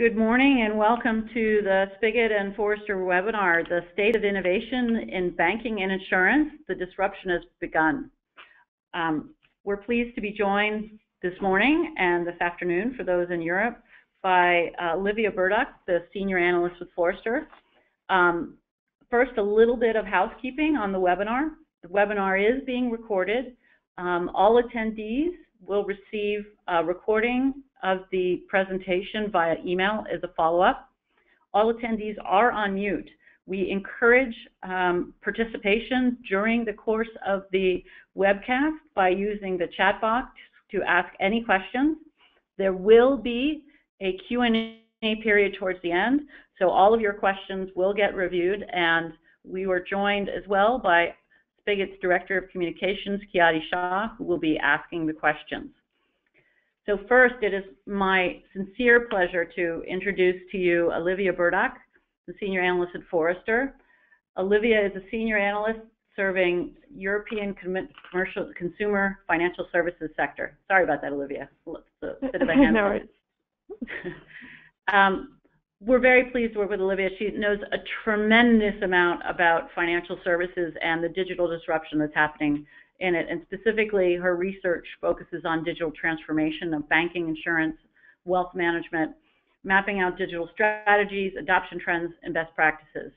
Good morning and welcome to the Spigit and Forrester webinar, The State of Innovation in Banking and Insurance, The Disruption Has Begun. We're pleased to be joined this morning and this afternoon, for those in Europe, by Oliwia Berdak, the Senior Analyst with Forrester. First, a little bit of housekeeping on the webinar. The webinar is being recorded. All attendees will receive a recording of the presentation via email as a follow-up. All attendees are on mute. We encourage participation during the course of the webcast by using the chat box to ask any questions. There will be a Q&A period towards the end, so all of your questions will get reviewed, and we were joined as well by Spigit's Director of Communications, Kiyadi Shah, who will be asking the questions. So first, it is my sincere pleasure to introduce to you Oliwia Berdak, the Senior Analyst at Forrester. Oliwia is a Senior Analyst serving European commercial consumer financial services sector. Sorry about that, Oliwia. A bit of a handful. We're very pleased to work with Oliwia. She knows a tremendous amount about financial services and the digital disruption that's happening in it, and specifically her research focuses on digital transformation of banking, insurance, wealth management, mapping out digital strategies, adoption trends, and best practices.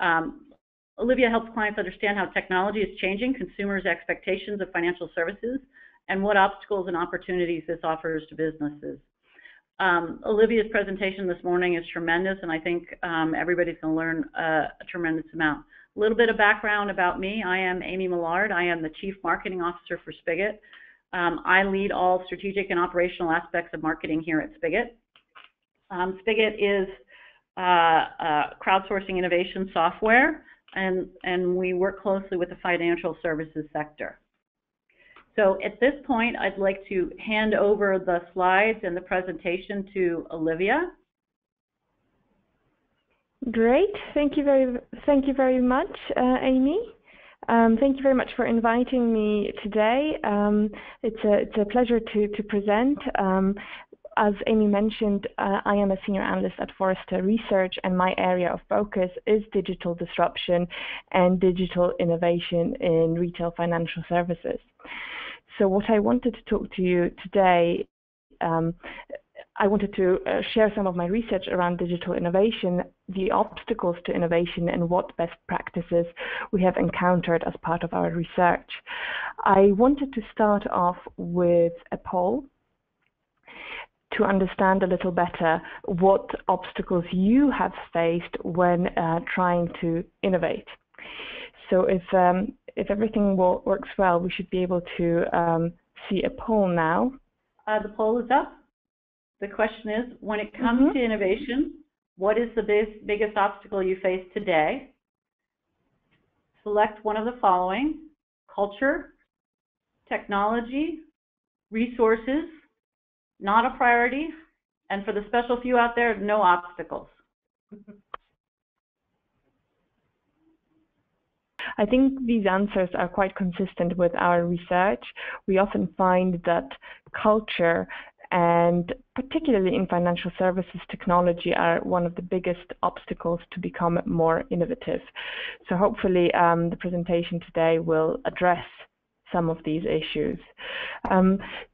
Oliwia helps clients understand how technology is changing consumers' expectations of financial services and what obstacles and opportunities this offers to businesses. Oliwia's presentation this morning is tremendous, and I think everybody's going to learn a tremendous amount. A little bit of background about me. I am Amy Millard. I am the Chief Marketing Officer for Spigit. I lead all strategic and operational aspects of marketing here at Spigit. Spigit is crowdsourcing innovation software, and we work closely with the financial services sector. So at this point, I'd like to hand over the slides and the presentation to Oliwia. Great. Thank you very much, Amy. Thank you very much for inviting me today. It's a pleasure to present. As Amy mentioned, I am a senior analyst at Forrester Research, and my area of focus is digital disruption and digital innovation in retail financial services. So what I wanted to talk to you today, I wanted to share some of my research around digital innovation, the obstacles to innovation, and what best practices we have encountered as part of our research. I wanted to start off with a poll to understand a little better what obstacles you have faced when trying to innovate. So if everything works well, we should be able to see a poll now. The poll is up. The question is, when it comes to innovation, what is the biggest obstacle you face today? Select one of the following: culture, technology, resources, not a priority, and for the special few out there, no obstacles. I think these answers are quite consistent with our research. We often find that culture, and particularly in financial services, technology are one of the biggest obstacles to become more innovative. So hopefully the presentation today will address some of these issues.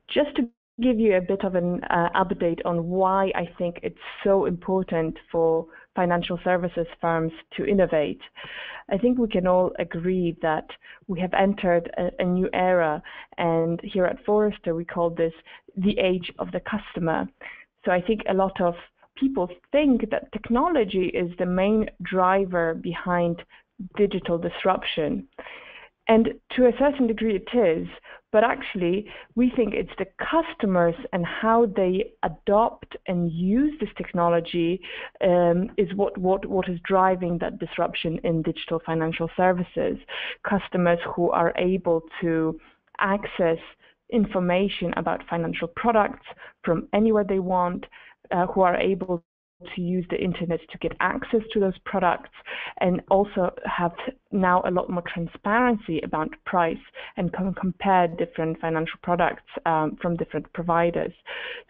Just to give you a bit of an update on why I think it's so important for financial services firms to innovate. I think we can all agree that we have entered a new era, and here at Forrester we call this the age of the customer. So I think a lot of people think that technology is the main driver behind digital disruption. And to a certain degree it is, but actually we think it's the customers and how they adopt and use this technology is what is driving that disruption in digital financial services. Customers who are able to access information about financial products from anywhere they want, who are able to use the internet to get access to those products, and also have now a lot more transparency about price and can compare different financial products from different providers.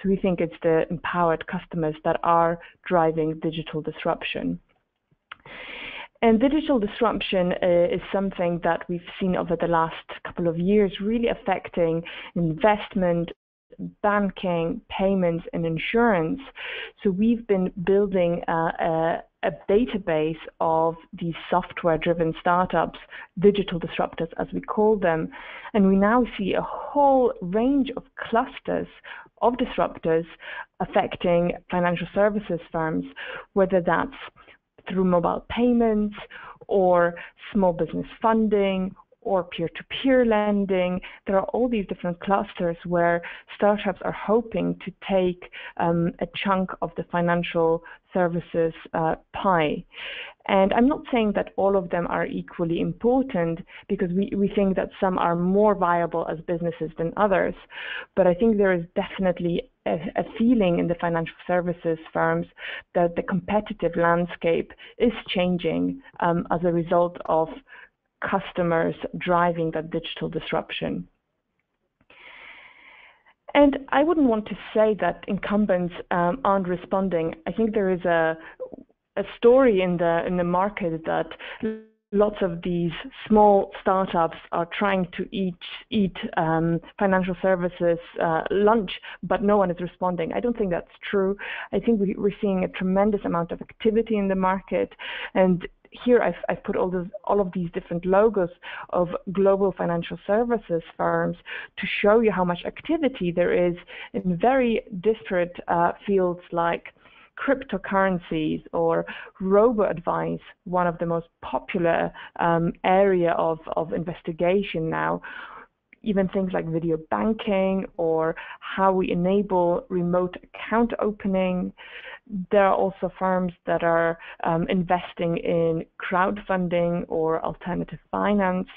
So we think it's the empowered customers that are driving digital disruption. And digital disruption is something that we've seen over the last couple of years really affecting investment, banking, payments, and insurance. So we've been building a database of these software-driven startups, digital disruptors as we call them, and we now see a whole range of clusters of disruptors affecting financial services firms, whether that's through mobile payments or small business funding or peer-to-peer lending. There are all these different clusters where startups are hoping to take a chunk of the financial services pie. And I'm not saying that all of them are equally important, because we think that some are more viable as businesses than others, but I think there is definitely a feeling in the financial services firms that the competitive landscape is changing as a result of customers driving that digital disruption. And I wouldn't want to say that incumbents aren't responding. I think there is a story in the market that lots of these small startups are trying to eat financial services lunch, but no one is responding. I don't think that's true. I think we're seeing a tremendous amount of activity in the market, and here I've put all of these different logos of global financial services firms to show you how much activity there is in very disparate fields like cryptocurrencies or robo-advice, one of the most popular area of investigation now. Even things like video banking or how we enable remote account opening. There are also firms that are investing in crowdfunding or alternative finance,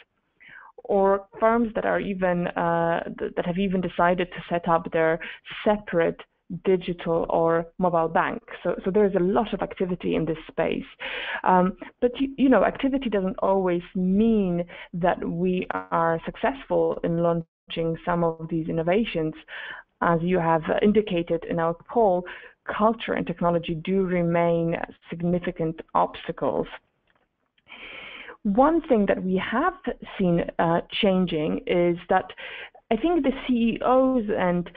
or firms that are even that have even decided to set up their separate digital or mobile bank. So there is a lot of activity in this space. But you know, activity doesn't always mean that we are successful in launching some of these innovations. As you have indicated in our poll, culture and technology do remain significant obstacles. One thing that we have seen changing is that I think the CEOs and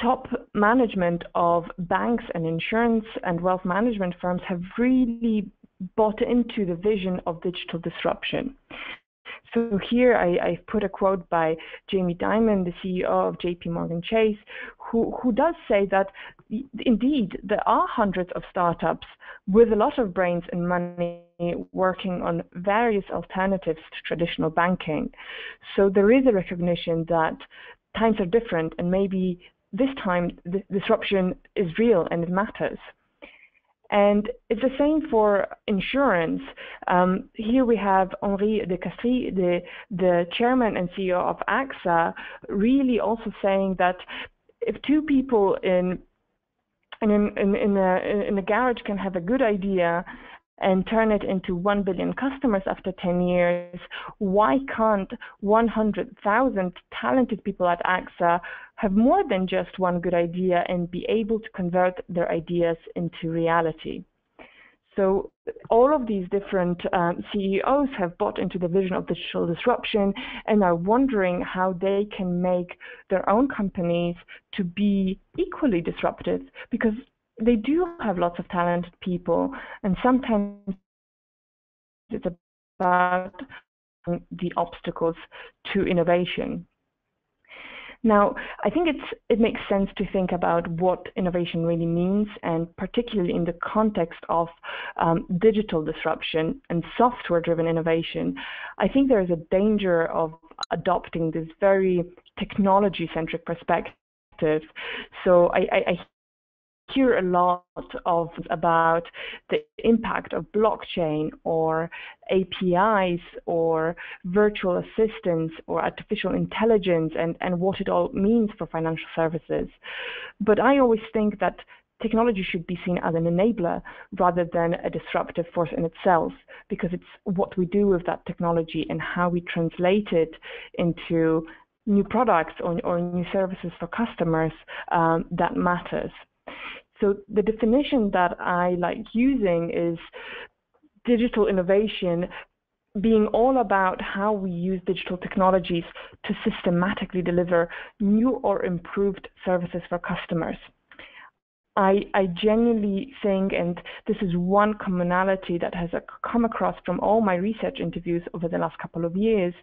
top management of banks and insurance and wealth management firms have really bought into the vision of digital disruption. So here I've put a quote by Jamie Dimon, the CEO of JP Morgan Chase, who does say that indeed there are hundreds of startups with a lot of brains and money working on various alternatives to traditional banking. So there is a recognition that times are different, and maybe this time, the disruption is real and it matters. And it's the same for insurance. Here we have Henri de Castries, the chairman and CEO of AXA, really also saying that if two people in a garage can have a good idea and turn it into 1 billion customers after 10 years, why can't 100,000 talented people at AXA have more than just one good idea and be able to convert their ideas into reality? So all of these different CEOs have bought into the vision of digital disruption and are wondering how they can make their own companies to be equally disruptive, because they do have lots of talented people, and sometimes it's about the obstacles to innovation. Now, I think it makes sense to think about what innovation really means, and particularly in the context of digital disruption and software-driven innovation. I think there is a danger of adopting this very technology-centric perspective. So I hear a lot about the impact of blockchain or APIs or virtual assistants or artificial intelligence and what it all means for financial services. But I always think that technology should be seen as an enabler rather than a disruptive force in itself, because it's what we do with that technology and how we translate it into new products or new services for customers that matters. So the definition that I like using is digital innovation being all about how we use digital technologies to systematically deliver new or improved services for customers. I genuinely think, and this is one commonality that has come across from all my research interviews over the last couple of years,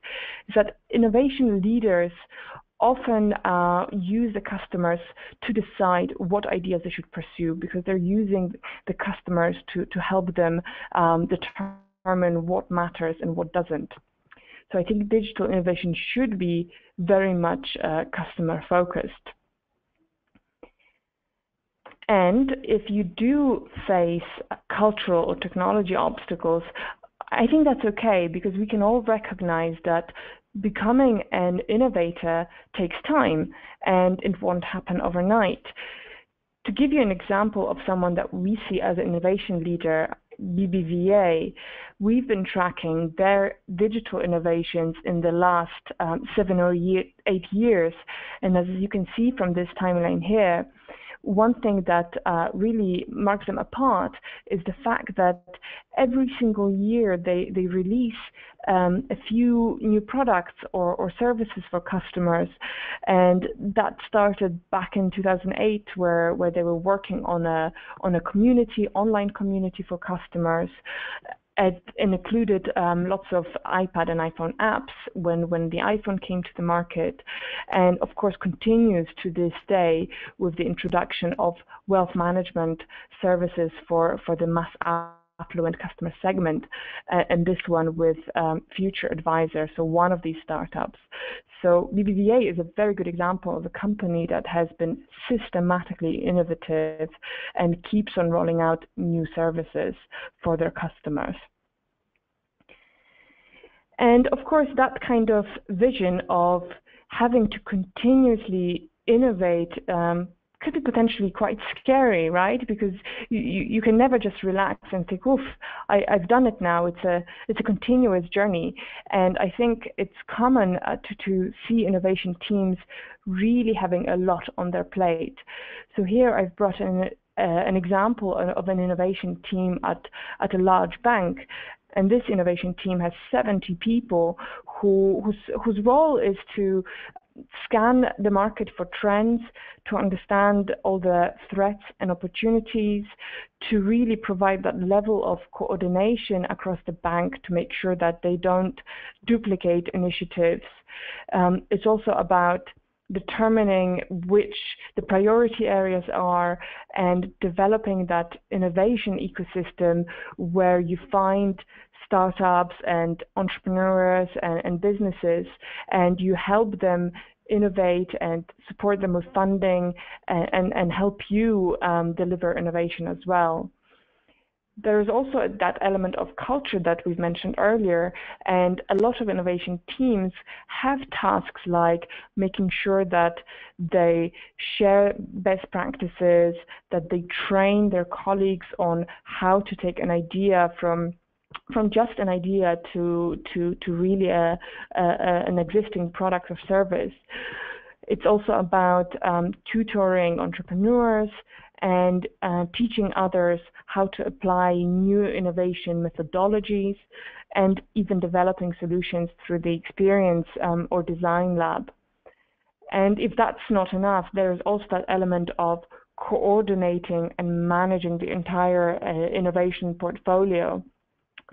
is that innovation leaders often use the customers to decide what ideas they should pursue, because they're using the customers to help them determine what matters and what doesn't. So I think digital innovation should be very much customer focused. And if you do face cultural or technology obstacles, I think that's okay, because we can all recognize that becoming an innovator takes time and it won't happen overnight. To give you an example of someone that we see as an innovation leader, BBVA, we've been tracking their digital innovations in the last 7 or 8 years. And as you can see from this timeline here, one thing that really marks them apart is the fact that every single year they release a few new products or services for customers. And that started back in 2008 where they were working on a community, online community for customers. It included lots of iPad and iPhone apps when the iPhone came to the market, and of course continues to this day with the introduction of wealth management services for the mass affluent customer segment, and this one with Future Advisor, so one of these startups. So BBVA is a very good example of a company that has been systematically innovative and keeps on rolling out new services for their customers. And of course, that kind of vision of having to continuously innovate could be potentially quite scary, right? Because you can never just relax and think, oof, I've done it now. It's a continuous journey. And I think it's common to see innovation teams really having a lot on their plate. So here I've brought in an example of an innovation team at a large bank. And this innovation team has 70 people whose role is to scan the market for trends, to understand all the threats and opportunities, to really provide that level of coordination across the bank to make sure that they don't duplicate initiatives. It's also about determining which the priority areas are and developing that innovation ecosystem where you find startups and entrepreneurs and businesses, and you help them innovate and support them with funding and help you deliver innovation as well. There is also that element of culture that we've mentioned earlier, and a lot of innovation teams have tasks like making sure that they share best practices, that they train their colleagues on how to take an idea from just an idea to really an existing product or service. It's also about tutoring entrepreneurs and teaching others how to apply new innovation methodologies, and even developing solutions through the experience or design lab. And if that's not enough, there is also that element of coordinating and managing the entire innovation portfolio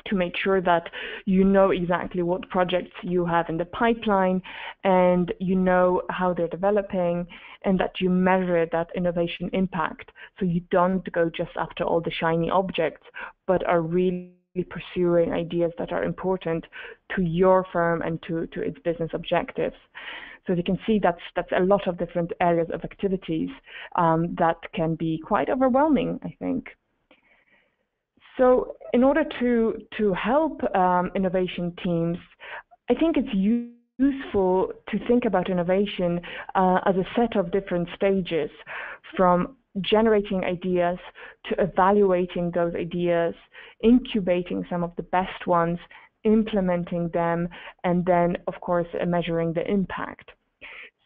to make sure that you know exactly what projects you have in the pipeline, and you know how they're developing, and that you measure that innovation impact. So you don't go just after all the shiny objects, but are really pursuing ideas that are important to your firm and to its business objectives. So as you can see, that's a lot of different areas of activities that can be quite overwhelming, I think. So in order to help innovation teams, I think it's useful to think about innovation as a set of different stages, from generating ideas to evaluating those ideas, incubating some of the best ones, implementing them, and then, of course, measuring the impact.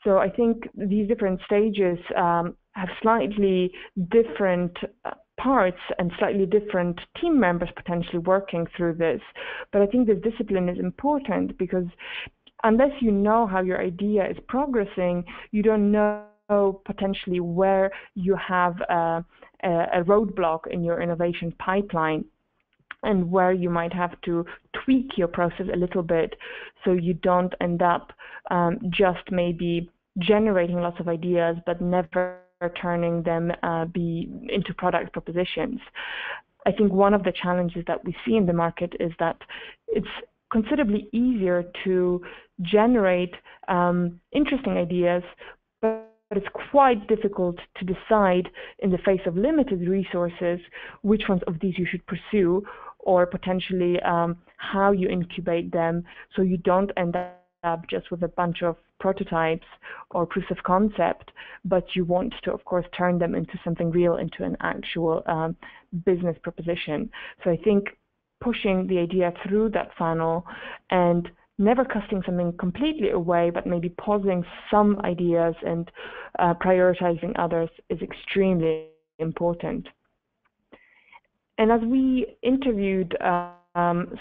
So I think these different stages have slightly different parts and slightly different team members potentially working through this. But I think this discipline is important because unless you know how your idea is progressing, you don't know potentially where you have a roadblock in your innovation pipeline and where you might have to tweak your process a little bit so you don't end up just maybe generating lots of ideas but never turning them into product propositions. I think one of the challenges that we see in the market is that it's considerably easier to generate interesting ideas, but it's quite difficult to decide in the face of limited resources which ones of these you should pursue or potentially how you incubate them so you don't end up just with a bunch of prototypes or proofs of concept, but you want to, of course, turn them into something real, into an actual business proposition. So I think pushing the idea through that funnel and never casting something completely away, but maybe pausing some ideas and prioritizing others is extremely important. And as we interviewed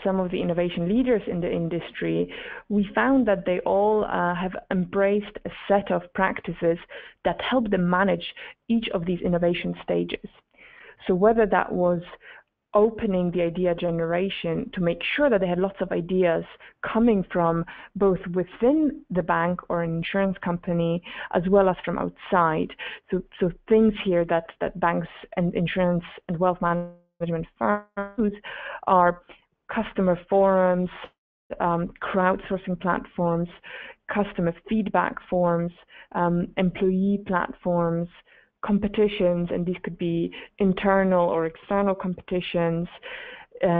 some of the innovation leaders in the industry, we found that they all have embraced a set of practices that help them manage each of these innovation stages. So whether that was opening the idea generation to make sure that they had lots of ideas coming from both within the bank or an insurance company as well as from outside. So things here that banks and insurance and wealth management firms are customer forums, crowdsourcing platforms, customer feedback forms, employee platforms, competitions, and these could be internal or external competitions,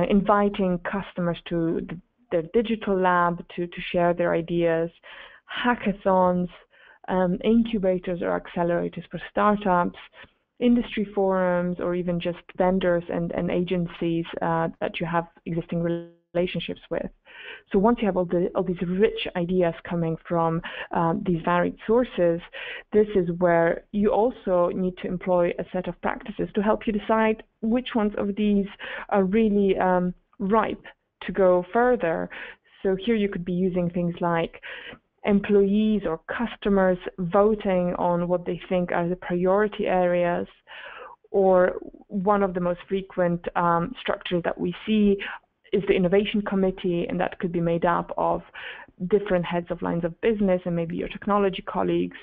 inviting customers to their digital lab to share their ideas, hackathons, incubators or accelerators for startups, industry forums, or even just vendors and agencies that you have existing relationships with. So once you have all these rich ideas coming from these varied sources, this is where you also need to employ a set of practices to help you decide which ones of these are really ripe to go further. So here you could be using things like employees or customers voting on what they think are the priority areas, or one of the most frequent structures that we see is the innovation committee, and that could be made up of different heads of lines of business and maybe your technology colleagues,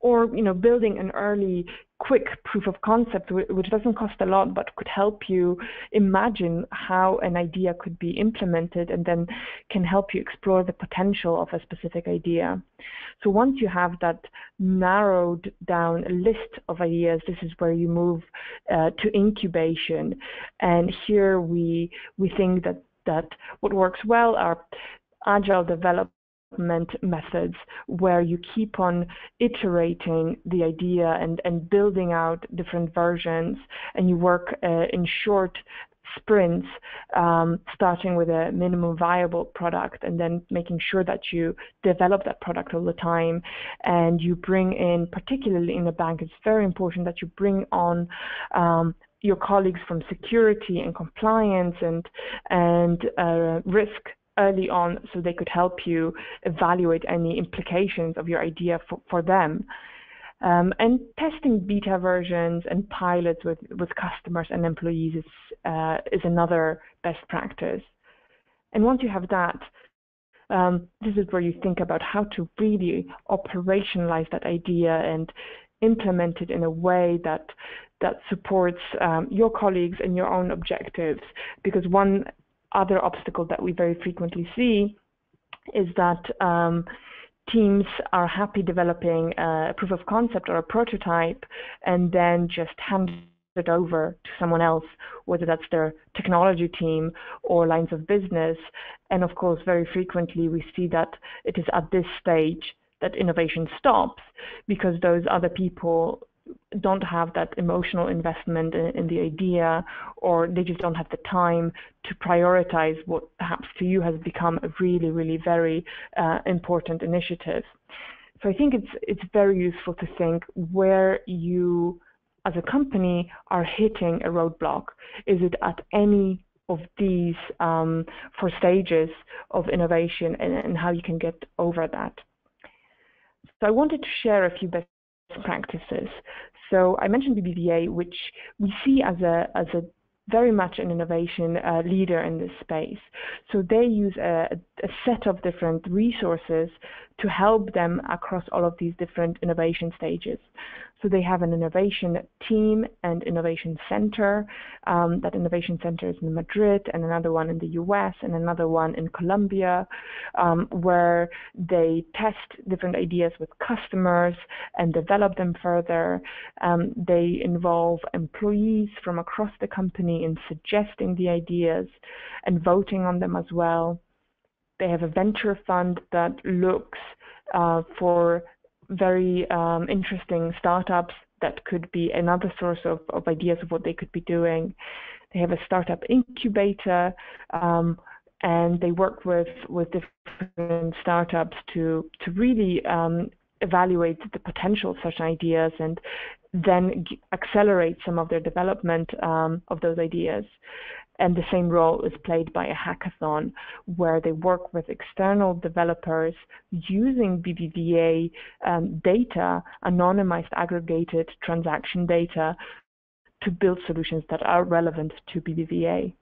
or building an early quick proof of concept which doesn't cost a lot but could help you imagine how an idea could be implemented and then can help you explore the potential of a specific idea. So once you have that narrowed down list of ideas, this is where you move to incubation. And here we think that what works well are agile development methods where you keep on iterating the idea and building out different versions, and you work in short sprints, starting with a minimum viable product and then making sure that you develop that product all the time. And you bring in, particularly in the bank, it's very important that you bring on your colleagues from security and compliance and risk early on, so they could help you evaluate any implications of your idea for them. And testing beta versions and pilots with customers and employees is another best practice. And once you have that, this is where you think about how to really operationalize that idea and implement it in a way that supports your colleagues and your own objectives. Because one other obstacle that we very frequently see is that teams are happy developing a proof of concept or a prototype and then just hand it over to someone else, whether that's their technology team or lines of business. And of course, very frequently we see that it is at this stage that innovation stops, because those other people don't have that emotional investment in the idea, or they just don't have the time to prioritize what perhaps to you has become a really, really very important initiative. So I think it's very useful to think where you as a company are hitting a roadblock. Is it at any of these four stages of innovation, and how you can get over that? So I wanted to share a few best practices. So I mentioned BBVA, which we see as a very much an innovation leader in this space. So they use a set of different resources to help them across all of these different innovation stages. So they have an innovation team and innovation center. That innovation center is in Madrid, and another one in the US, and another one in Colombia, where they test different ideas with customers and develop them further. They involve employees from across the company in suggesting the ideas and voting on them as well. They have a venture fund that looks for very interesting startups that could be another source of ideas of what they could be doing. They have a startup incubator, and they work with different startups to really evaluate the potential of such ideas and then accelerate some of their development of those ideas. And the same role is played by a hackathon, where they work with external developers using BBVA data, anonymized aggregated transaction data, to build solutions that are relevant to BBVA.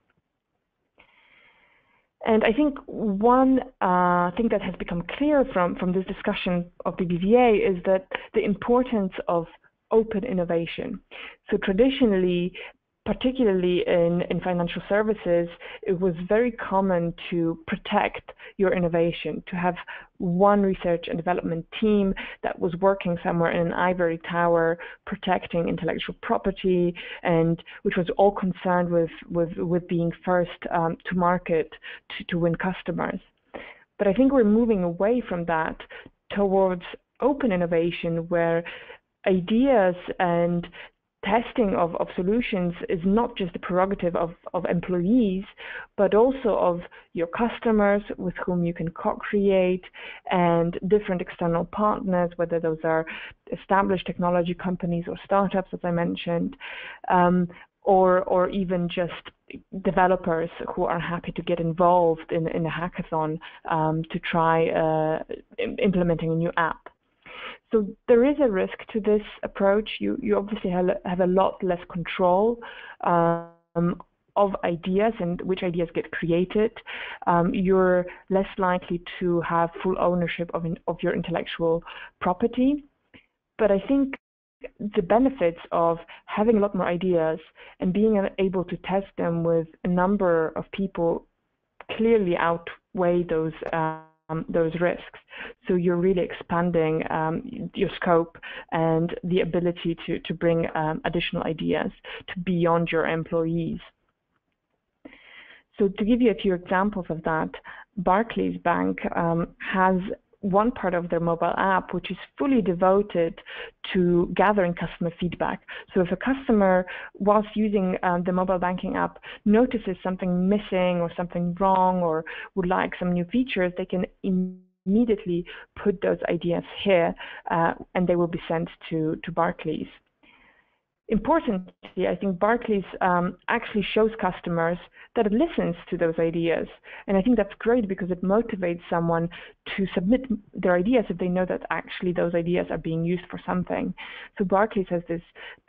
And I think one thing that has become clear from this discussion of BBVA is that the importance of open innovation. So traditionally, particularly in financial services, it was very common to protect your innovation, to have one research and development team that was working somewhere in an ivory tower, protecting intellectual property, and which was all concerned with being first to market, to win customers. But I think we're moving away from that towards open innovation, where ideas and testing of solutions is not just the prerogative of employees, but also of your customers, with whom you can co-create, and different external partners, whether those are established technology companies or startups, as I mentioned, or even just developers who are happy to get involved in a hackathon to try implementing a new app. So there is a risk to this approach. You obviously have a lot less control of ideas and which ideas get created. You're less likely to have full ownership of your intellectual property. But I think the benefits of having a lot more ideas and being able to test them with a number of people clearly outweigh those risks. So you're really expanding your scope and the ability to bring additional ideas to beyond your employees. So to give you a few examples of that, Barclays Bank has one part of their mobile app which is fully devoted to gathering customer feedback. So if a customer, whilst using the mobile banking app, notices something missing or something wrong or would like some new features, they can immediately put those ideas here and they will be sent to Barclays. Importantly, I think Barclays actually shows customers that it listens to those ideas. And I think that's great because it motivates someone to submit their ideas if they know that actually those ideas are being used for something. So Barclays has this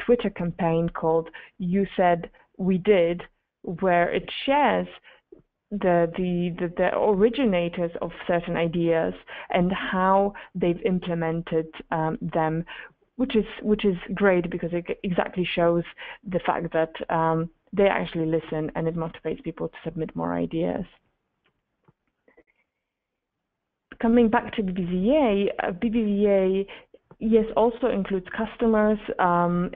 Twitter campaign called You Said We Did, where it shares the originators of certain ideas and how they've implemented them, which is great because it exactly shows the fact that they actually listen, and it motivates people to submit more ideas. Coming back to BBVA, BBVA, yes, also includes customers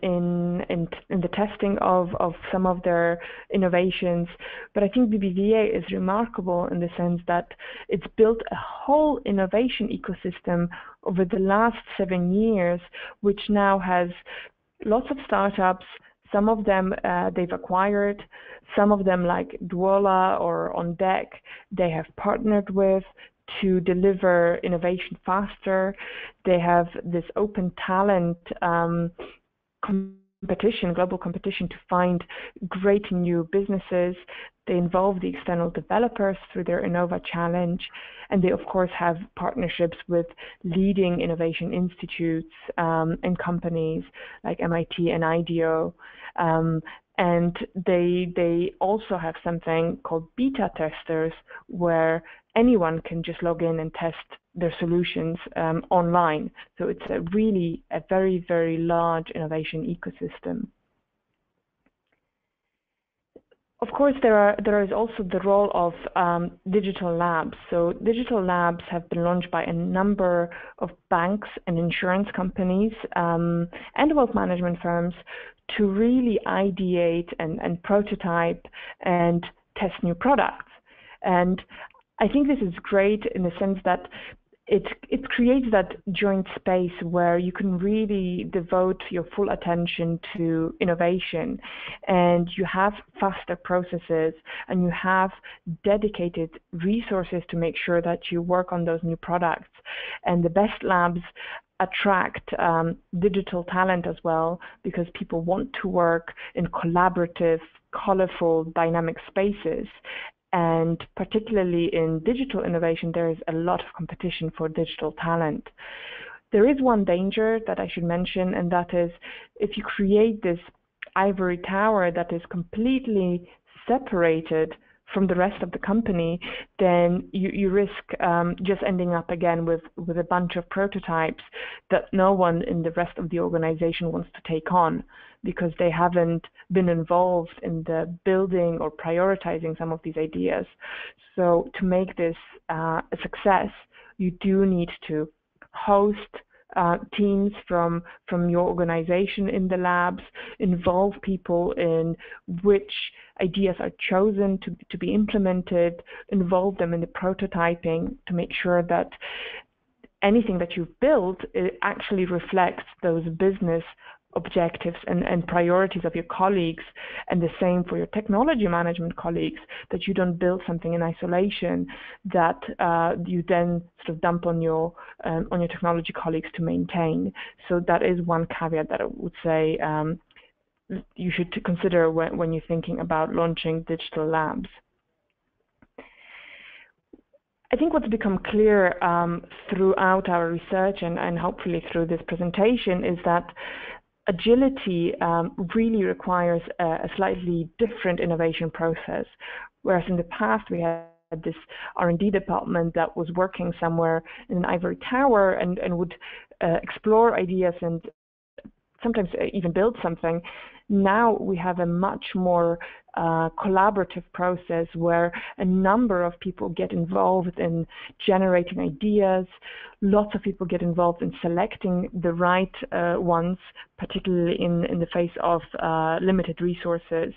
in the testing of some of their innovations, but I think BBVA is remarkable in the sense that it's built a whole innovation ecosystem over the last 7 years, which now has lots of startups. Some of them they've acquired, some of them like Dwolla or OnDeck, they have partnered with to deliver innovation faster. They have this open talent competition, global competition to find great new businesses. They involve the external developers through their Innova Challenge, and they of course have partnerships with leading innovation institutes and companies like MIT and IDEO. And they also have something called beta testers, where anyone can just log in and test their solutions online. So it's a really a very, very large innovation ecosystem. Of course, there is also the role of digital labs. So digital labs have been launched by a number of banks and insurance companies and wealth management firms to really ideate and prototype and test new products. And I think this is great in the sense that it creates that joint space where you can really devote your full attention to innovation, and you have faster processes, and you have dedicated resources to make sure that you work on those new products. And the best labs attract digital talent as well, because people want to work in collaborative, colorful, dynamic spaces. And particularly in digital innovation, there is a lot of competition for digital talent. There is one danger that I should mention, and that is if you create this ivory tower that is completely separated from the rest of the company, then you risk just ending up again with a bunch of prototypes that no one in the rest of the organization wants to take on, because they haven't been involved in the building or prioritizing some of these ideas. So to make this a success, you do need to host teams from your organization in the labs, involve people in which ideas are chosen to be implemented, involve them in the prototyping to make sure that anything that you've built actually reflects those business objectives and priorities of your colleagues, and the same for your technology management colleagues, that you don't build something in isolation that you then sort of dump on your technology colleagues to maintain. So that is one caveat that I would say you should consider when you're thinking about launching digital labs. I think what's become clear throughout our research and hopefully through this presentation is that agility really requires a slightly different innovation process. Whereas in the past we had this R&D department that was working somewhere in an ivory tower and would explore ideas and sometimes even build something. Now we have a much more collaborative process where a number of people get involved in generating ideas. Lots of people get involved in selecting the right ones, particularly in the face of limited resources.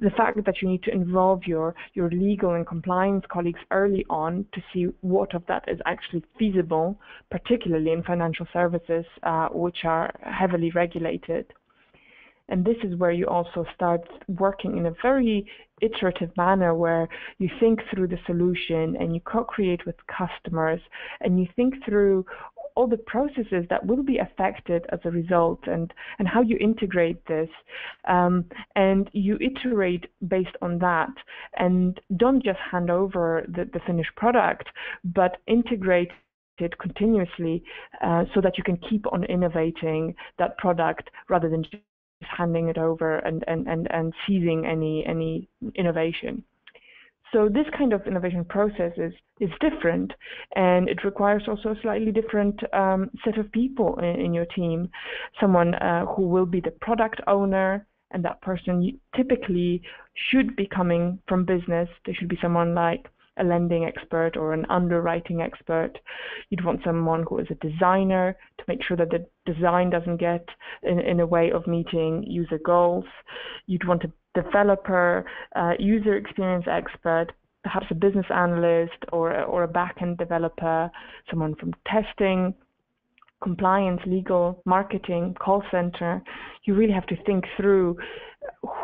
The fact that you need to involve your legal and compliance colleagues early on to see what of that is actually feasible, particularly in financial services, which are heavily regulated. And this is where you also start working in a very iterative manner, where you think through the solution and you co-create with customers and you think through all the processes that will be affected as a result and how you integrate this. And you iterate based on that and don't just hand over the finished product, but integrate it continuously so that you can keep on innovating that product rather than just handing it over and seizing any innovation. So this kind of innovation process is different, and it requires also a slightly different set of people in your team. Someone who will be the product owner, and that person typically should be coming from business. They should be someone like a lending expert or an underwriting expert. You'd want someone who is a designer to make sure that the design doesn't get in a way of meeting user goals. You'd want a developer, user experience expert, perhaps a business analyst or a back-end developer, someone from testing, compliance, legal, marketing, call center, you really have to think through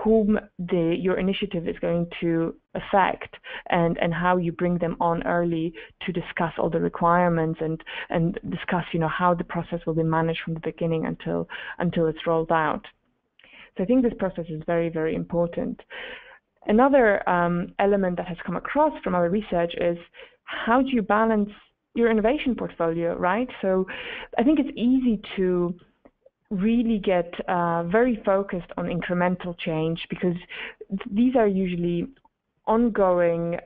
whom your initiative is going to affect and how you bring them on early to discuss all the requirements and discuss, you know, how the process will be managed from the beginning until it's rolled out. So I think this process is very, very important. Another element that has come across from our research is how do you balance your innovation portfolio, right? So I think it's easy to really get very focused on incremental change because these are usually ongoing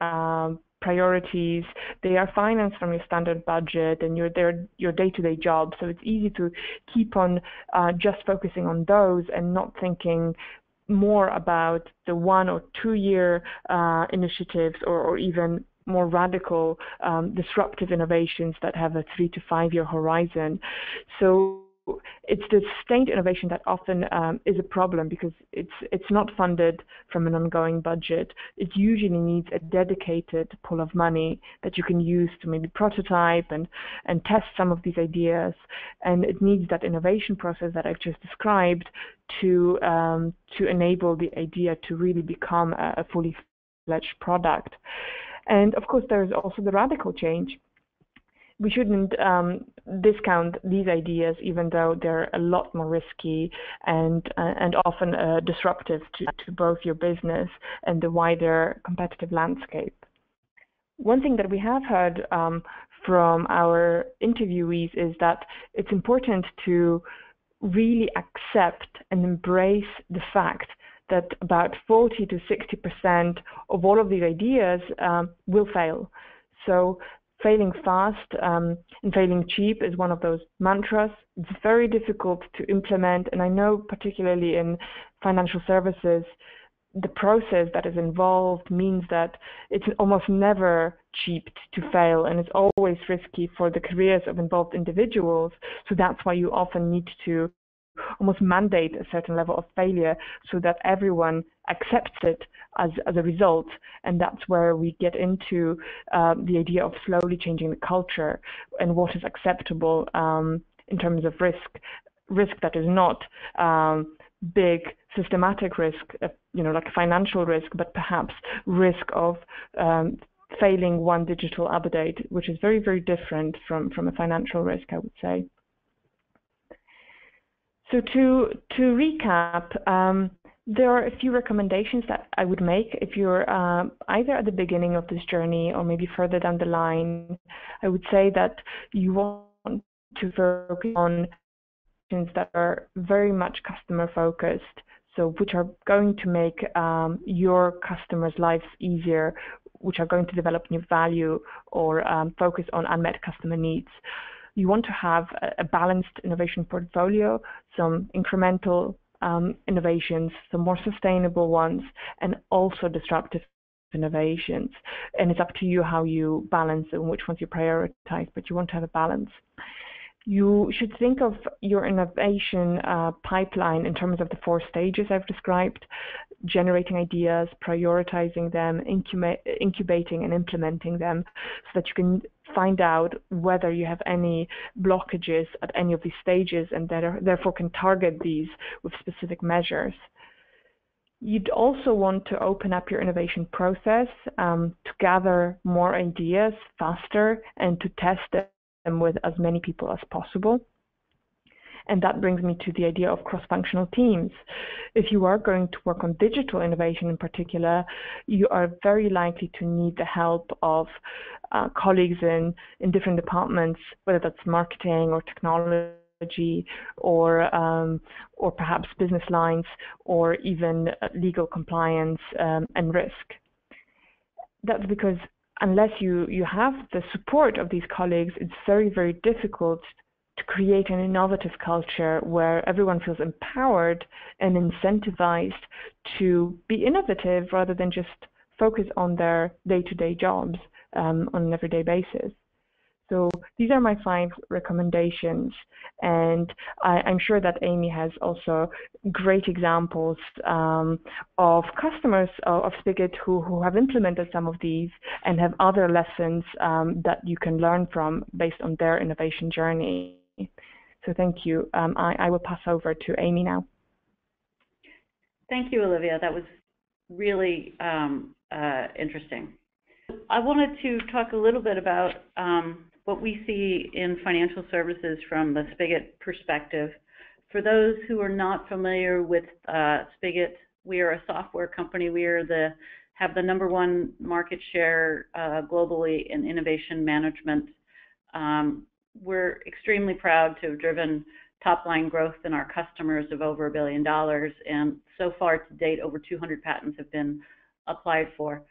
priorities. They are financed from your standard budget and your day-to-day job. So it's easy to keep on just focusing on those and not thinking more about the 1 or 2 year initiatives or even more radical disruptive innovations that have a 3 to 5 year horizon. So it's the sustained innovation that often is a problem because it's not funded from an ongoing budget. It usually needs a dedicated pool of money that you can use to maybe prototype and test some of these ideas. And it needs that innovation process that I've just described to enable the idea to really become a fully fledged product. And of course, there is also the radical change. We shouldn't discount these ideas, even though they're a lot more risky and often disruptive to both your business and the wider competitive landscape. One thing that we have heard from our interviewees is that it's important to really accept and embrace the fact that about 40 to 60% of all of these ideas will fail. So failing fast and failing cheap is one of those mantras. It's very difficult to implement, and I know particularly in financial services, the process that is involved means that it's almost never cheap to fail, and it's always risky for the careers of involved individuals. So that's why you often need to almost mandate a certain level of failure so that everyone accepts it as a result. And that's where we get into the idea of slowly changing the culture and what is acceptable in terms of risk that is not big systematic risk, you know, like financial risk, but perhaps risk of failing one digital update, which is very, very different from a financial risk, I would say. So to recap, there are a few recommendations that I would make if you're either at the beginning of this journey or maybe further down the line. I would say that you want to focus on things that are very much customer focused, so which are going to make your customers' lives easier, which are going to develop new value or focus on unmet customer needs. You want to have a balanced innovation portfolio, some incremental innovations, some more sustainable ones, and also disruptive innovations. And it's up to you how you balance and which ones you prioritize, but you want to have a balance. You should think of your innovation pipeline in terms of the 4 stages I've described: generating ideas, prioritizing them, incubating and implementing them, so that you can find out whether you have any blockages at any of these stages and therefore can target these with specific measures. You'd also want to open up your innovation process to gather more ideas faster and to test them with as many people as possible. And that brings me to the idea of cross-functional teams. If you are going to work on digital innovation in particular, you are very likely to need the help of colleagues in different departments, whether that's marketing or technology or perhaps business lines or even legal, compliance and risk. That's because unless you have the support of these colleagues, it's very, very difficult to create an innovative culture where everyone feels empowered and incentivized to be innovative rather than just focus on their day-to-day jobs on an everyday basis. So these are my 5 recommendations, and I'm sure that Amy has also great examples of customers of Spigit who have implemented some of these and have other lessons that you can learn from based on their innovation journey. So thank you. I will pass over to Amy now. Thank you, Oliwia. That was really interesting. I wanted to talk a little bit about what we see in financial services from the Spigit perspective. For those who are not familiar with Spigit, we are a software company. We are have the #1 market share globally in innovation management. We're extremely proud to have driven top-line growth in our customers of over $1 billion, and so far to date, over 200 patents have been applied for.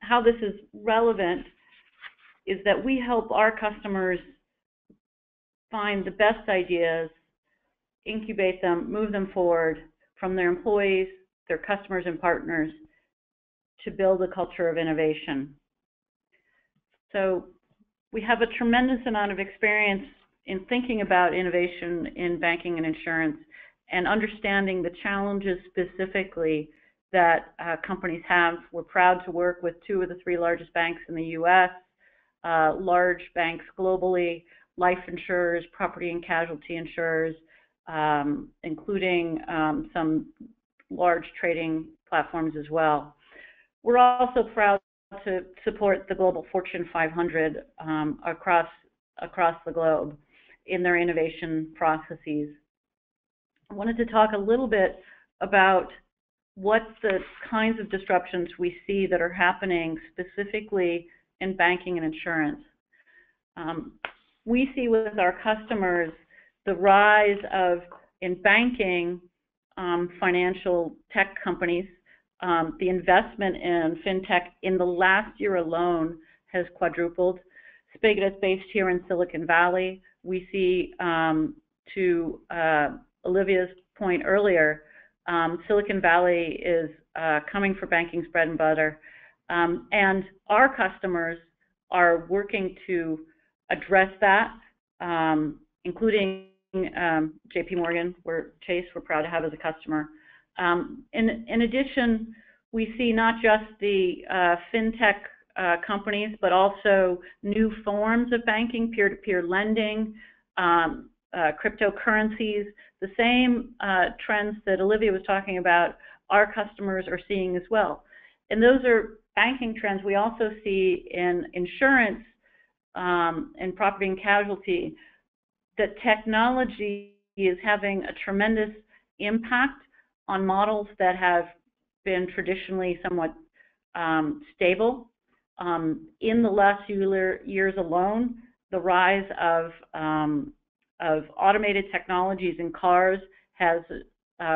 How this is relevant is that we help our customers find the best ideas, incubate them, move them forward from their employees, their customers and partners, to build a culture of innovation. So we have a tremendous amount of experience in thinking about innovation in banking and insurance, and understanding the challenges specifically that companies have. We're proud to work with 2 of the 3 largest banks in the US, large banks globally, life insurers, property and casualty insurers, including some large trading platforms as well. We're also proud to support the global Fortune 500 across the globe in their innovation processes. I wanted to talk a little bit about what the kinds of disruptions we see that are happening specifically in banking and insurance. We see with our customers the rise of, in banking, financial tech companies. The investment in fintech in the last year alone has quadrupled. Spigit is based here in Silicon Valley. We see, to Olivia's point earlier, Silicon Valley is coming for banking's bread and butter. And our customers are working to address that, including JP Morgan Chase, we're proud to have as a customer. In addition, we see not just the fintech companies, but also new forms of banking, peer-to-peer lending, cryptocurrencies. The same trends that Oliwia was talking about, our customers are seeing as well. And those are banking trends we also see in insurance and property and casualty, that technology is having a tremendous impact on models that have been traditionally somewhat stable. In the last few years alone, the rise of automated technologies in cars has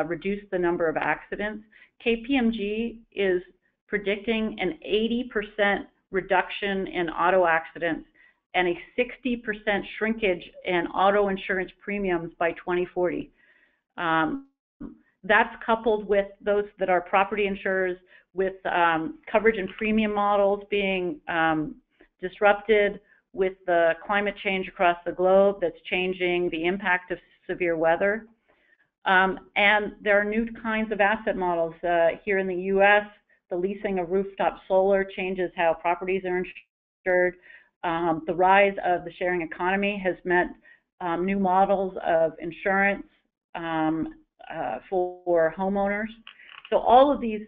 reduced the number of accidents. KPMG is predicting an 80% reduction in auto accidents and a 60% shrinkage in auto insurance premiums by 2040. That's coupled with those that are property insurers, with coverage and premium models being disrupted, with the climate change across the globe that's changing the impact of severe weather. And there are new kinds of asset models. Here in the US, the leasing of rooftop solar changes how properties are insured. The rise of the sharing economy has meant new models of insurance for homeowners. So all of these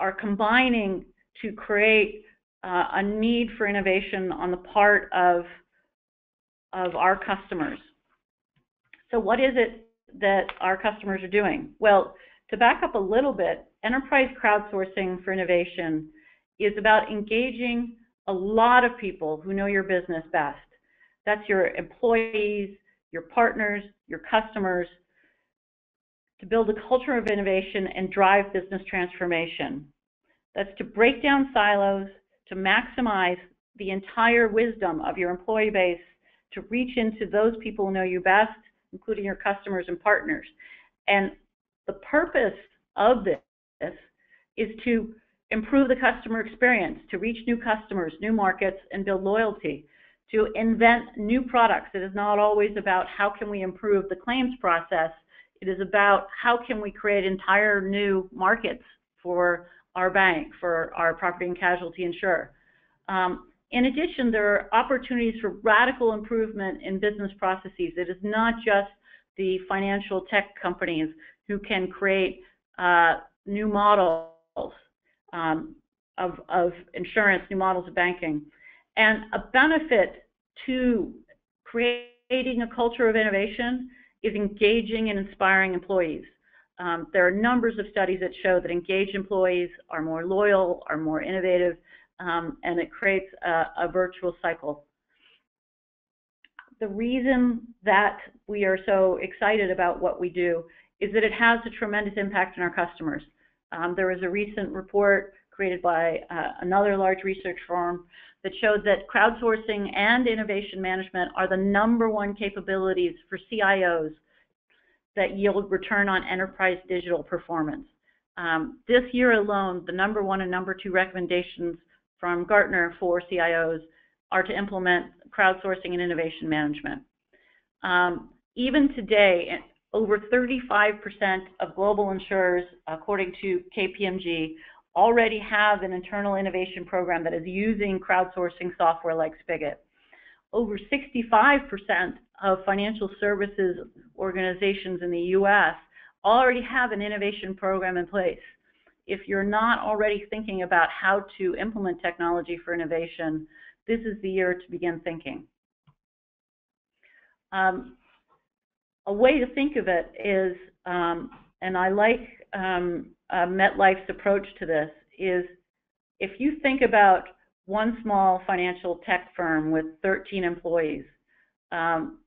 are combining to create a need for innovation on the part of our customers. So what is it that our customers are doing? Well, to back up a little bit, enterprise crowdsourcing for innovation is about engaging a lot of people who know your business best. That's your employees, your partners, your customers, to build a culture of innovation and drive business transformation. That's to break down silos, to maximize the entire wisdom of your employee base, to reach into those people who know you best, including your customers and partners. And the purpose of this is to improve the customer experience, to reach new customers, new markets, and build loyalty, to invent new products. It is not always about how can we improve the claims process. It is about how can we create entire new markets for our bank, for our property and casualty insurer. In addition, there are opportunities for radical improvement in business processes. It is not just the financial tech companies who can create new models of insurance, new models of banking. And a benefit to creating a culture of innovation is engaging and inspiring employees. There are numbers of studies that show that engaged employees are more loyal, are more innovative, and it creates a virtual cycle. The reason that we are so excited about what we do is that it has a tremendous impact on our customers. There was a recent report created by another large research firm that showed that crowdsourcing and innovation management are the #1 capabilities for CIOs that yield return on enterprise digital performance. This year alone, the #1 and #2 recommendations from Gartner for CIOs are to implement crowdsourcing and innovation management. Even today, over 35% of global insurers, according to KPMG, already have an internal innovation program that is using crowdsourcing software like Spigit. Over 65% of financial services organizations in the US already have an innovation program in place. If you're not already thinking about how to implement technology for innovation, this is the year to begin thinking. A way to think of it is, and I like MetLife's approach to this, is if you think about one small financial tech firm with 13 employees and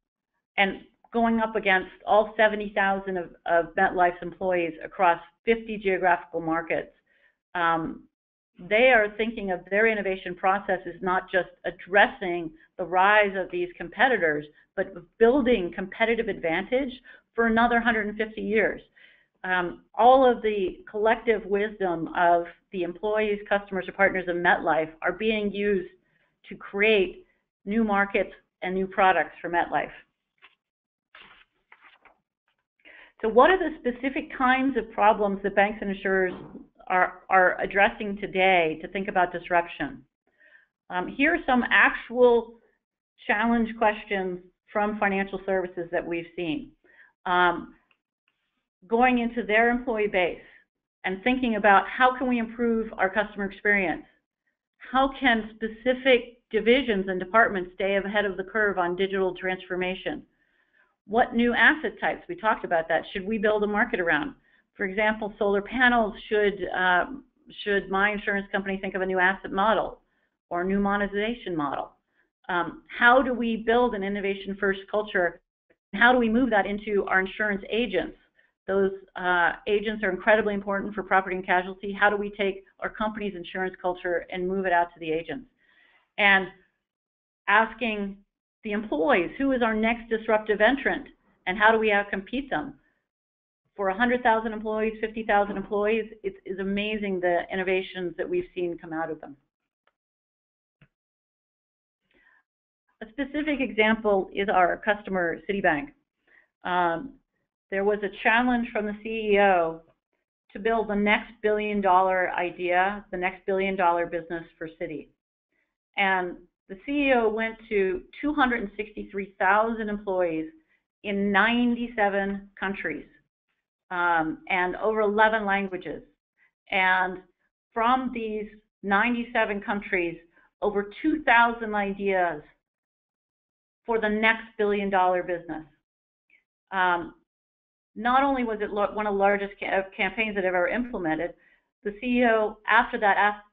going up against all 70,000 of MetLife's employees across 50 geographical markets, they are thinking of their innovation process as not just addressing the rise of these competitors, but building competitive advantage for another 150 years. All of the collective wisdom of the employees, customers, or partners of MetLife are being used to create new markets and new products for MetLife. So what are the specific kinds of problems that banks and insurers are addressing today to think about disruption? Here are some actual challenge questions from financial services that we've seen. Going into their employee base and thinking about how can we improve our customer experience? How can specific divisions and departments stay ahead of the curve on digital transformation? What new asset types, we talked about that, should we build a market around? For example, solar panels, should my insurance company think of a new asset model or a new monetization model? How do we build an innovation-first culture? How do we move that into our insurance agents? Those agents are incredibly important for property and casualty. How do we take our company's insurance culture and move it out to the agents? And asking the employees, who is our next disruptive entrant, and how do we outcompete them? For 100,000 employees, 50,000 employees, it's amazing the innovations that we've seen come out of them. A specific example is our customer, Citibank. There was a challenge from the CEO to build the next billion-dollar idea, the next billion-dollar business for Citi. And the CEO went to 263,000 employees in 97 countries and over 11 languages. And from these 97 countries, over 2,000 ideas for the next billion-dollar business. Not only was it one of the largest campaigns that I've ever implemented, the CEO after that asked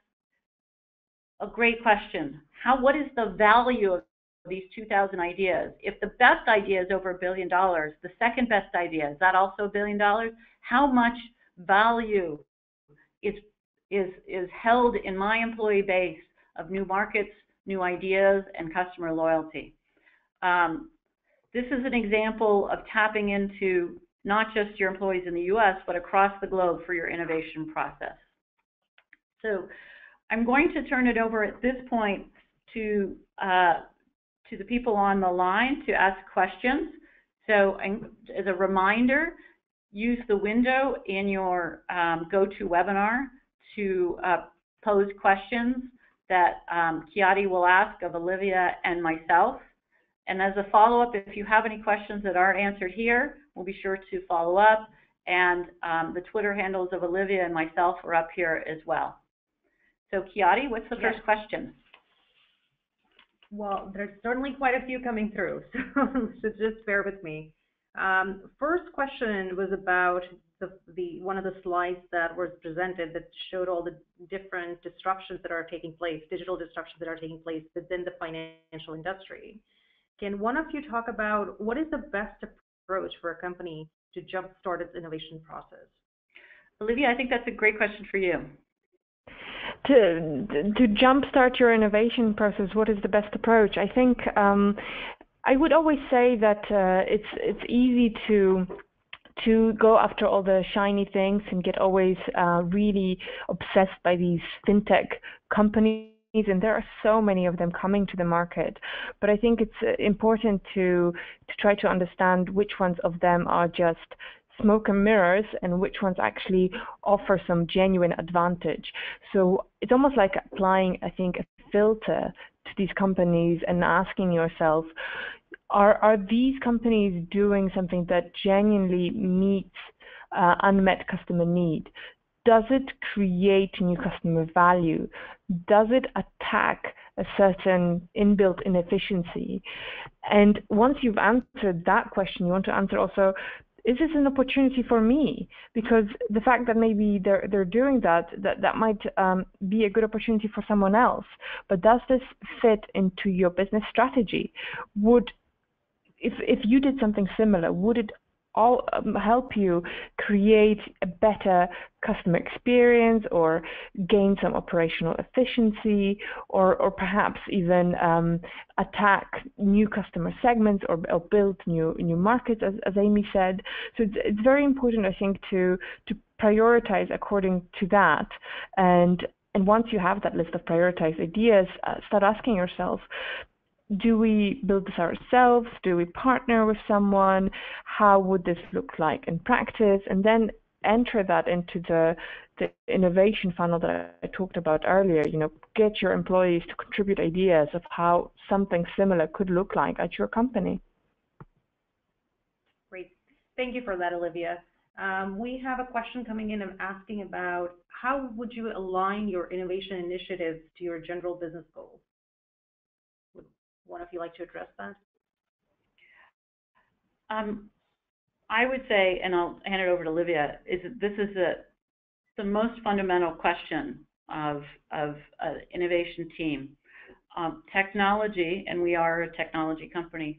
a great question. What is the value of these 2,000 ideas? If the best idea is over $1 billion, the second best idea, is that also $1 billion? How much value is held in my employee base of new markets, new ideas, and customer loyalty? This is an example of tapping into not just your employees in the US, but across the globe for your innovation process. So I'm going to turn it over at this point to the people on the line to ask questions. So as a reminder, use the window in your GoToWebinar to pose questions. that Kiyadi will ask of Oliwia and myself. And as a follow-up, if you have any questions that aren't answered here, we'll be sure to follow up. And the Twitter handles of Oliwia and myself are up here as well. So Kiyadi, what's the first question? Well, there's certainly quite a few coming through, so just bear with me. First question was about the one of the slides that was presented that showed all the different disruptions that are taking place, digital disruptions that are taking place within the financial industry. Can one of you talk about what is the best approach for a company to jumpstart its innovation process? Oliwia, I think that's a great question for you. To jumpstart your innovation process, what is the best approach? I think I would always say that it's easy to go after all the shiny things and get always really obsessed by these fintech companies, and there are so many of them coming to the market. But I think it's important to try to understand which ones of them are just smoke and mirrors and which ones actually offer some genuine advantage. So it's almost like applying, I think, a filter to these companies and asking yourself, are these companies doing something that genuinely meets unmet customer need? Does it create new customer value? Does it attack a certain inbuilt inefficiency? And once you've answered that question, you want to answer also, is this an opportunity for me? Because the fact that maybe they're doing that might be a good opportunity for someone else. But does this fit into your business strategy? If you did something similar, would it all help you create a better customer experience or gain some operational efficiency or perhaps even attack new customer segments or build new markets, as Amy said? So it's very important, I think, to prioritize according to that. And once you have that list of prioritized ideas, start asking yourself, do we build this ourselves? Do we partner with someone? How would this look like in practice? And then enter that into the innovation funnel that I talked about earlier. You know, get your employees to contribute ideas of how something similar could look like at your company. Great. Thank you for that, Oliwia. We have a question coming in asking about how would you align your innovation initiatives to your general business goals? One of you like to address that? I would say, and I'll hand it over to Oliwia, is that this is the most fundamental question of an innovation team. Technology, and we are a technology company,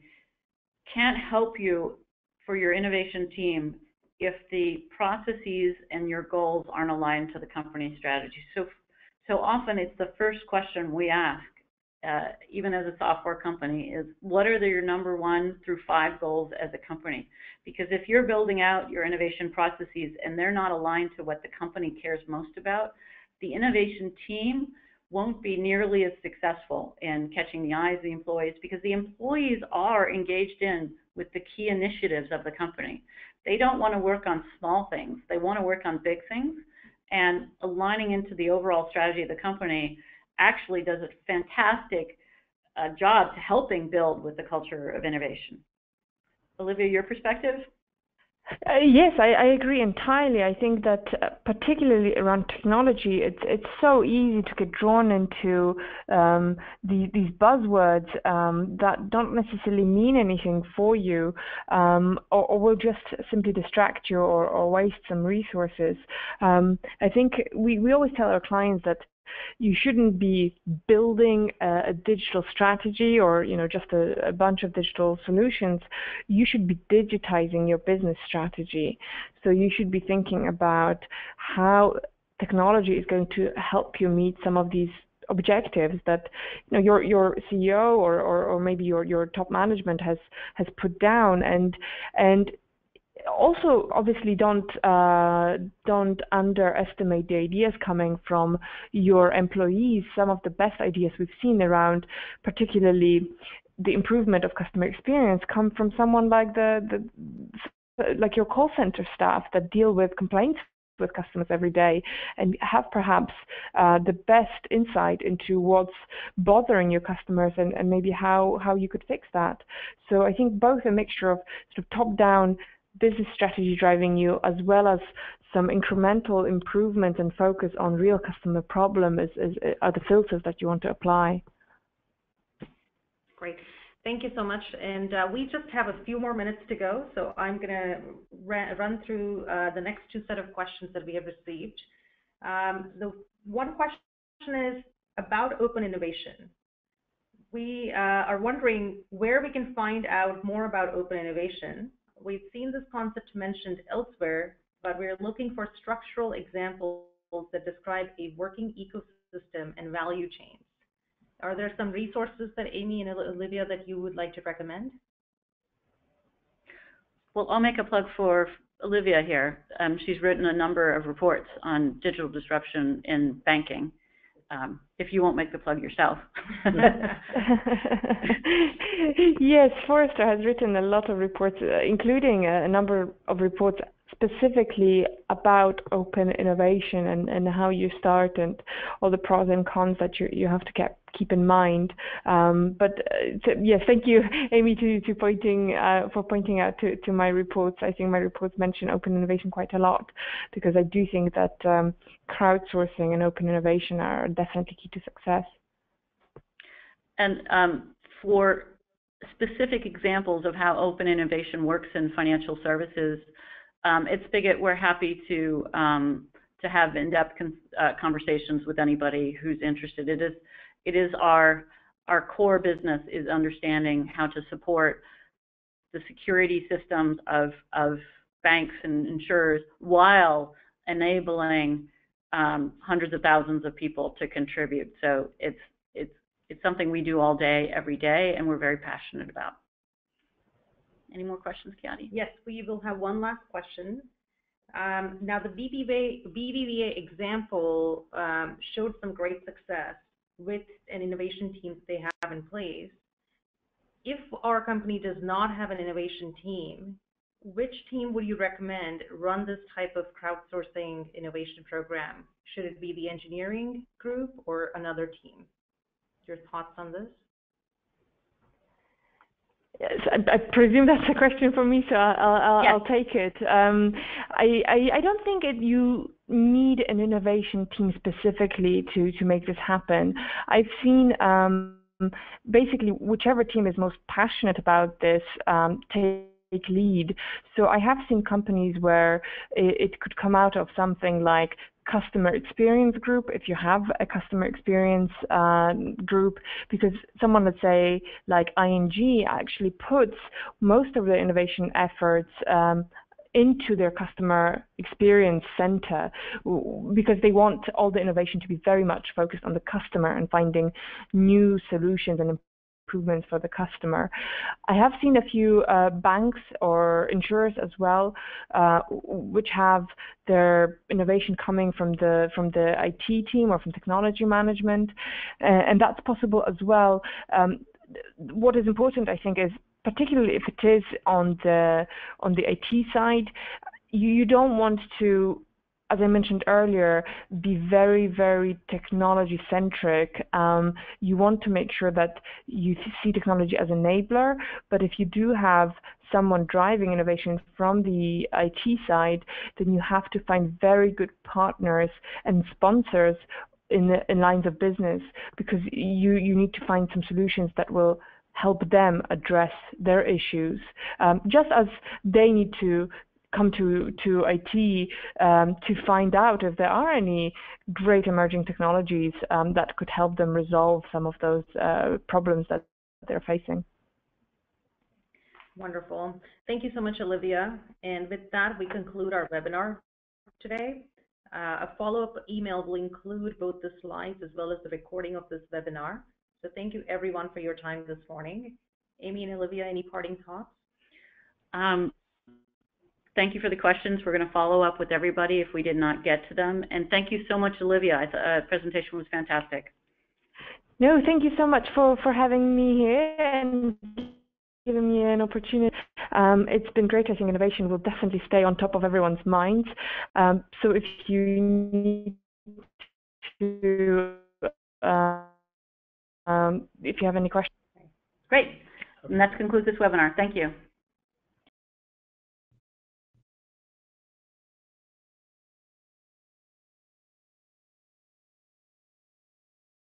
can't help you for your innovation team if the processes and your goals aren't aligned to the company strategy. So often it's the first question we ask, even as a software company, is what are your number 1 through 5 goals as a company? Because if you're building out your innovation processes and they're not aligned to what the company cares most about, the innovation team won't be nearly as successful in catching the eyes of the employees, because the employees are engaged in with the key initiatives of the company. They don't want to work on small things. They want to work on big things, and aligning into the overall strategy of the company actually does a fantastic job to helping build with the culture of innovation. Oliwia, your perspective? Yes, I agree entirely. I think that particularly around technology, it's so easy to get drawn into these buzzwords that don't necessarily mean anything for you, or will just simply distract you or waste some resources. I think we always tell our clients that you shouldn't be building a digital strategy or just a bunch of digital solutions. You should be digitizing your business strategy. So you should be thinking about how technology is going to help you meet some of these objectives that your CEO or maybe your top management has put down. And also, obviously, don't underestimate the ideas coming from your employees. Some of the best ideas we've seen around, particularly the improvement of customer experience, come from someone like your call center staff that deal with complaints with customers every day and have perhaps the best insight into what's bothering your customers and maybe how you could fix that. So I think both a mixture of sort of top-down business strategy driving you, as well as some incremental improvement and focus on real customer problem are the filters that you want to apply. Great. Thank you so much. And we just have a few more minutes to go, so I'm going to run through the next two set of questions that we have received. The one question is about open innovation. We are wondering where we can find out more about open innovation. We've seen this concept mentioned elsewhere, but we're looking for structural examples that describe a working ecosystem and value chains. Are there some resources that Amy and Oliwia that you would like to recommend? Well, I'll make a plug for Oliwia here. She's written a number of reports on digital disruption in banking. If you won't make the plug yourself. Yes, Forrester has written a lot of reports, including a number of reports specifically about open innovation and how you start and all the pros and cons that you have to keep in mind. So, yes, thank you, Amy, for pointing out to my reports. I think my reports mention open innovation quite a lot because I do think that crowdsourcing and open innovation are definitely key to success. And for specific examples of how open innovation works in financial services, at Spigit, we're happy to have in-depth conversations with anybody who's interested. It is our core business is understanding how to support the security systems of banks and insurers while enabling hundreds of thousands of people to contribute. So it's something we do all day, every day, and we're very passionate about. Any more questions, Kiyadi? Yes, we will have one last question. Now, the BBVA example showed some great success with an innovation team that they have in place. If our company does not have an innovation team, which team would you recommend run this type of crowdsourcing innovation program? Should it be the engineering group or another team? Your thoughts on this? Yes, I presume that's a question for me, so I'll take it. I don't think you need an innovation team specifically to make this happen. I've seen basically whichever team is most passionate about this take lead. So I have seen companies where it could come out of something like customer experience group, if you have a customer experience group, because someone, let's say, like ING actually puts most of their innovation efforts into their customer experience center because they want all the innovation to be very much focused on the customer and finding new solutions and improvements for the customer. I have seen a few banks or insurers as well, which have their innovation coming from the IT team or from technology management, and that's possible as well. What is important, I think, is particularly if it is on the IT side, you don't want to, as I mentioned earlier, be very, very technology-centric. You want to make sure that you see technology as an enabler, but if you do have someone driving innovation from the IT side, then you have to find very good partners and sponsors in lines of business, because you need to find some solutions that will help them address their issues, just as they need to come to IT to find out if there are any great emerging technologies that could help them resolve some of those problems that they're facing. Wonderful. Thank you so much, Oliwia. And with that, we conclude our webinar today. A follow-up email will include both the slides as well as the recording of this webinar. So thank you, everyone, for your time this morning. Amy and Oliwia, any parting thoughts? Thank you for the questions. We're going to follow up with everybody if we did not get to them. And thank you so much, Oliwia. The presentation was fantastic. No, thank you so much for having me here and giving me an opportunity It's been great. I think innovation will definitely stay on top of everyone's minds. So if you need to, if you have any questions. Great. And that concludes this webinar. Thank you.